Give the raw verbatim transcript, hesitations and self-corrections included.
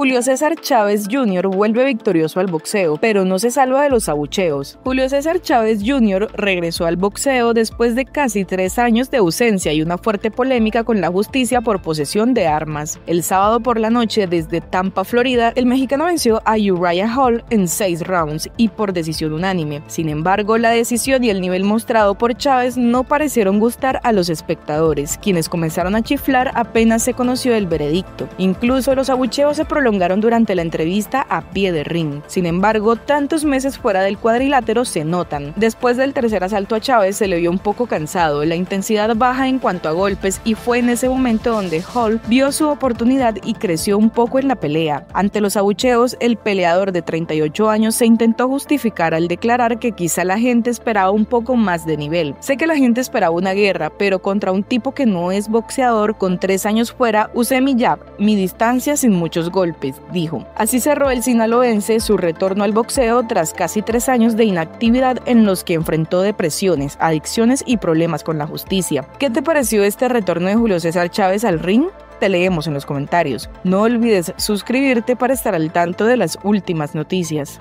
Julio César Chávez junior vuelve victorioso al boxeo, pero no se salva de los abucheos. Julio César Chávez junior regresó al boxeo después de casi tres años de ausencia y una fuerte polémica con la justicia por posesión de armas. El sábado por la noche, desde Tampa, Florida, el mexicano venció a Uriah Hall en seis rounds y por decisión unánime. Sin embargo, la decisión y el nivel mostrado por Chávez no parecieron gustar a los espectadores, quienes comenzaron a chiflar apenas se conoció el veredicto. Incluso los abucheos se prolongaron durante la entrevista a pie de ring. Sin embargo, tantos meses fuera del cuadrilátero se notan. Después del tercer asalto a Chávez se le vio un poco cansado, la intensidad baja en cuanto a golpes, y fue en ese momento donde Hall vio su oportunidad y creció un poco en la pelea. Ante los abucheos, el peleador de treinta y ocho años se intentó justificar al declarar que quizá la gente esperaba un poco más de nivel. Sé que la gente esperaba una guerra, pero contra un tipo que no es boxeador, con tres años fuera, usé mi jab, mi distancia sin muchos golpes, dijo. Así cerró el sinaloense su retorno al boxeo tras casi tres años de inactividad en los que enfrentó depresiones, adicciones y problemas con la justicia. ¿Qué te pareció este retorno de Julio César Chávez al ring? Te leemos en los comentarios. No olvides suscribirte para estar al tanto de las últimas noticias.